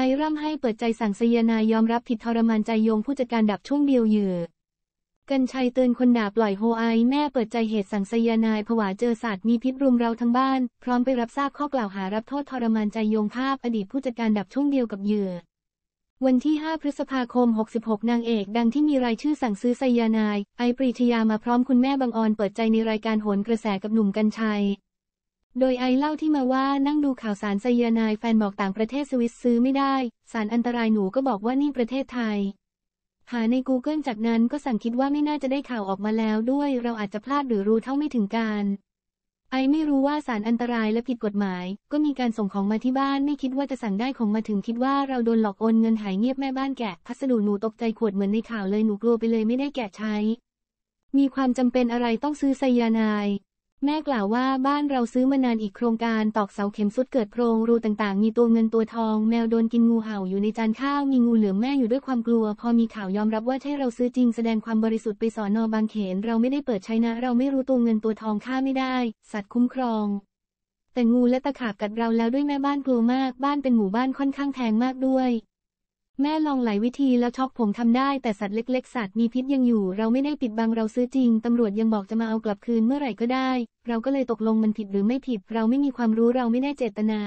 ไอร่ำให้เปิดใจสั่งสยนายยอมรับผิดทรมานใจโยงผู้จัดการดับช่วงเดียวเหยื่อกันชัยเตือนคนด่าปล่อยโฮไอแม่เปิดใจเหตุสั่งสยนายผวาเจอสัตว์มีพิษรุมเราทั้งบ้านพร้อมไปรับทราบข้อกล่าวหารับโทษทรมานใจโยงภาพอดีตผู้จัดการดับช่วงเดียวกับเหยื่อวันที่ 5 พฤษภาคม 66 นางเอกดังที่มีรายชื่อสั่งซื้อสยนายไอปรีชยามาพร้อมคุณแม่บางออนเปิดใจในรายการโหนกระแสกับหนุ่มกันชัยโดยไอเล่าที่มาว่านั่งดูข่าวสารสยนายแฟนบอกต่างประเทศสวิสซื้อไม่ได้สารอันตรายหนูก็บอกว่านี่ประเทศไทยหาใน Google จากนั้นก็สั่งคิดว่าไม่น่าจะได้ข่าวออกมาแล้วด้วยเราอาจจะพลาดหรือรู้เท่าไม่ถึงการไอไม่รู้ว่าสารอันตรายและผิดกฎหมายก็มีการส่งของมาที่บ้านไม่คิดว่าจะสั่งได้ของมาถึงคิดว่าเราโดนหลอกโอนเงินหายเงียบแม่บ้านแกะพัสดุหนูตกใจขวดเหมือนในข่าวเลยหนูกลัวไปเลยไม่ได้แกะใช้มีความจำเป็นอะไรต้องซื้อสยนายแม่กล่าวว่าบ้านเราซื้อมานานอีกโครงการตอกเสาเข็มสุดเกิดโพรงรูต่างๆมีตัวเงินตัวทองแมวโดนกินงูเห่าอยู่ในจานข้าวมีงูเหลือมแม่อยู่ด้วยความกลัวพอมีข่าวยอมรับว่าใช่เราซื้อจริงแสดงความบริสุทธิ์ไปสน.บางเขนเราไม่ได้เปิดใช้นะเราไม่รู้ตัวเงินตัวทองฆ่าไม่ได้สัตว์คุ้มครองแต่งูและตะขาบกัดเราแล้วด้วยแม่บ้านกลัวมากบ้านเป็นหมู่บ้านค่อนข้างแพงมากด้วยแม่ลองหลายวิธีแล้วช็อกผมทำได้แต่สัตว์เล็กๆสัตว์มีพิษยังอยู่เราไม่ได้ปิดบังเราซื้อจริงตำรวจยังบอกจะมาเอากลับคืนเมื่อไหร่ก็ได้เราก็เลยตกลงมันผิดหรือไม่ผิดเราไม่มีความรู้เราไม่ได้เจตนา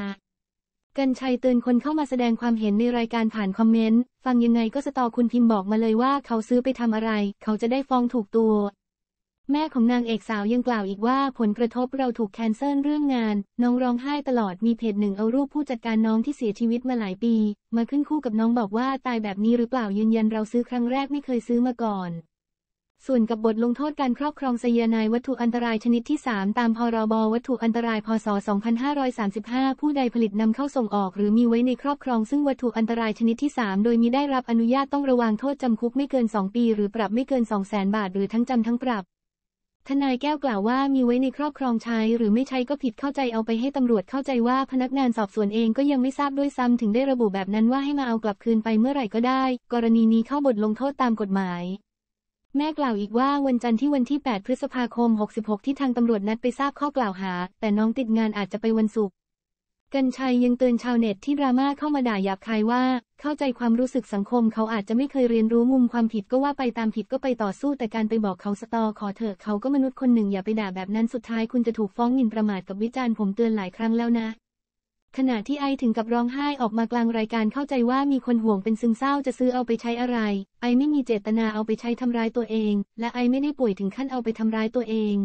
กันชัยเตือนคนเข้ามาแสดงความเห็นในรายการผ่านคอมเมนต์ฟังยังไงก็สตอคุณพิมพ์บอกมาเลยว่าเขาซื้อไปทำอะไรเขาจะได้ฟ้องถูกตัวแม่ของนางเอกสาวยังกล่าวอีกว่าผลกระทบเราถูกแคนเซิลเรื่องงานน้องร้องไห้ตลอดมีเพจหนึ่งเอารูปผู้จัดการน้องที่เสียชีวิตมาหลายปีมาขึ้นคู่กับน้องบอกว่าตายแบบนี้หรือเปล่ายืนยันเราซื้อครั้งแรกไม่เคยซื้อมาก่อนส่วนกับบทลงโทษการครอบครองสยนายวัตถุอันตรายชนิดที่ 3 ตามพรบ.วัตถุอันตรายพ.ศ. 2535ผู้ใดผลิตนำเข้าส่งออกหรือมีไว้ในครอบครองซึ่งวัตถุอันตรายชนิดที่ 3โดยมิได้รับอนุญาตต้องระวางโทษจำคุกไม่เกิน2ปีหรือปรับไม่เกิน 200,000 บาทหรือทั้งจำทั้งปรับทนายแก้วกล่าวว่ามีไว้ในครอบครองใช้หรือไม่ใช้ก็ผิดเข้าใจเอาไปให้ตำรวจเข้าใจว่าพนักงานสอบสวนเองก็ยังไม่ทราบด้วยซ้ำถึงได้ระบุแบบนั้นว่าให้มาเอากลับคืนไปเมื่อไหร่ก็ได้กรณีนี้เข้าบทลงโทษตามกฎหมายแม่กล่าวอีกว่าวันจันทร์ที่วันที่ 8 พฤษภาคม 66 ที่ทางตำรวจนัดไปทราบข้อกล่าวหาแต่น้องติดงานอาจจะไปวันศุกร์กันชัยยังเตือนชาวเน็ตที่ดราม่าเข้ามาด่าหยาบคายว่าเข้าใจความรู้สึกสังคมเขาอาจจะไม่เคยเรียนรู้มุมความผิดก็ว่าไปตามผิดก็ไปต่อสู้แต่การไปบอกเขาสตอขอเถอะเขาก็มนุษย์คนหนึ่งอย่าไปด่าแบบนั้นสุดท้ายคุณจะถูกฟ้องหมิ่นประมาทกับวิจารณ์ผมเตือนหลายครั้งแล้วนะขณะที่ไอถึงกับร้องไห้ออกมากลางรายการเข้าใจว่ามีคนห่วงเป็นซึมเศร้าจะซื้อเอาไปใช้อะไรไอไม่มีเจตนาเอาไปใช้ทำร้ายตัวเองและไอไม่ได้ป่วยถึงขั้นเอาไปทำร้ายตัวเอง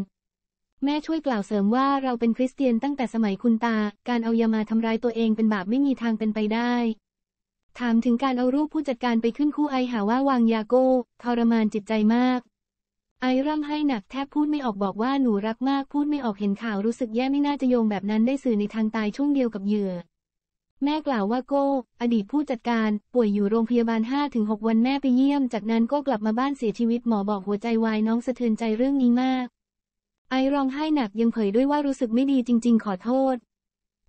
แม่ช่วยกล่าวเสริมว่าเราเป็นคริสเตียนตั้งแต่สมัยคุณตาการเอายามาทำร้ายตัวเองเป็นบาปไม่มีทางเป็นไปได้ถามถึงการเอารูปผู้จัดการไปขึ้นคู่ไอหาว่าวางยาโก้ทรมานจิตใจมากไอร่ำให้หนักแทบพูดไม่ออกบอกว่าหนูรักมากพูดไม่ออกเห็นข่าวรู้สึกแย่ไม่น่าจะโยงแบบนั้นได้สื่อในทางตายช่วงเดียวกับเหยื่อแม่กล่าวว่าโก้อดีตผู้จัดการป่วยอยู่โรงพยาบาล 5-6 วันแม่ไปเยี่ยมจากนั้นก็กลับมาบ้านเสียชีวิตหมอบอกหัวใจวายน้องสะเทือนใจเรื่องนี้มากไอร้องไห้หนักยังเผยด้วยว่ารู้สึกไม่ดีจริงๆขอโทษ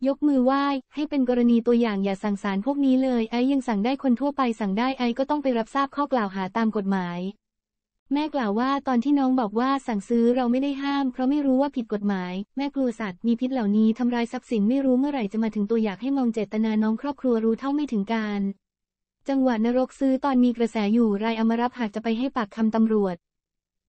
ยกมือไหว้ให้เป็นกรณีตัวอย่างอย่าสั่งสารพวกนี้เลยไอยังสั่งได้คนทั่วไปสั่งได้ไอก็ต้องไปรับทราบข้อกล่าวหาตามกฎหมายแม่กล่าวว่าตอนที่น้องบอกว่าสั่งซื้อเราไม่ได้ห้ามเพราะไม่รู้ว่าผิดกฎหมายแม่กลัวสัตว์มีพิษเหล่านี้ทำลายทรัพย์สินไม่รู้เมื่อไหร่จะมาถึงตัวอยากให้มองเจตนาน้องครอบครัวรู้เท่าไม่ถึงการจังหวะนรกซื้อตอนมีกระแสอยู่รายอมรภาคจะไปให้ปากคำตำรวจ